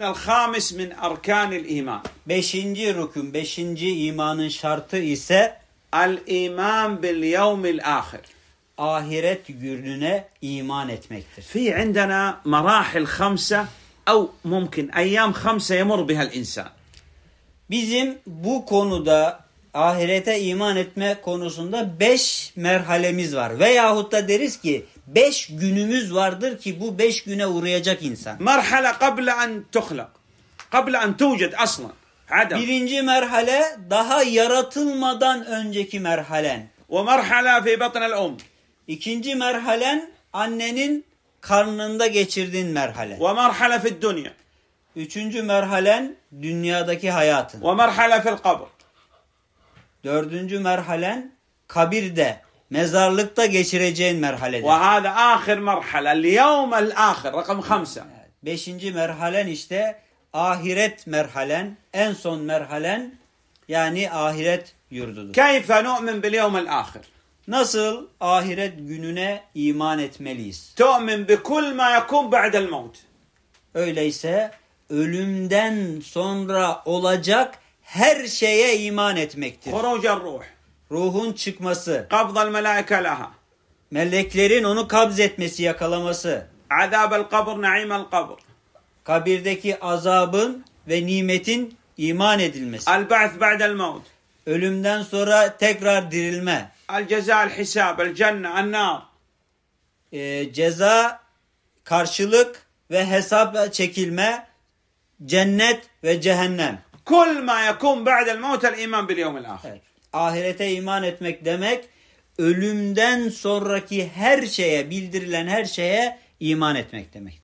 الخامس من أركان الإيمان. Beşinci rükün, beşinci imanın şartı ise الإيمان باليوم الآخر. Ahiret gününe iman etmektir. في عندنا مراحل خمسة أو ممكن أيام خمسة يمر بها الإنسان. Bizim bu konuda ahirete iman etme konusunda 5 merhalemiz var. Veyahut da deriz ki 5 günümüz vardır ki bu 5 güne uğrayacak insan. Merhale qabla an tuhlak. Qabla an tujad aslan. Birinci merhale daha yaratılmadan önceki merhalen. Ve merhala fi batnil um. İkinci merhalen annenin karnında geçirdiğin merhale. Ve merhala fi dünya. Üçüncü merhalen dünyadaki hayatın. Ve merhala fil kabr. Dördüncü merhalen kabirde, mezarlıkta geçireceğin merhaledir. Ve hâdâ âkhir merhale, liyevmel âkhir, rakam 5. Beşinci merhalen işte ahiret merhalen, en son merhalen yani ahiret yurdudur. Keyfe nu'min bil yevmel âkhir. Nasıl ahiret gününe iman etmeliyiz? Tu'min bi kull ma yekûn ba'del mevt. Öyleyse ölümden sonra olacak her şeye iman etmektir. Ruhun çıkması. Meleklerin onu kabzetmesi, yakalaması. Kabirdeki azabın ve nimetin iman edilmesi. Ölümden sonra tekrar dirilme. Ceza, karşılık ve hesap çekilme, cennet ve cehennem. Kul ma yakun ba'del mevt el iman bil yevmil ahir. Ahirete iman etmek demek ölümden sonraki her şeye, bildirilen her şeye iman etmek demek.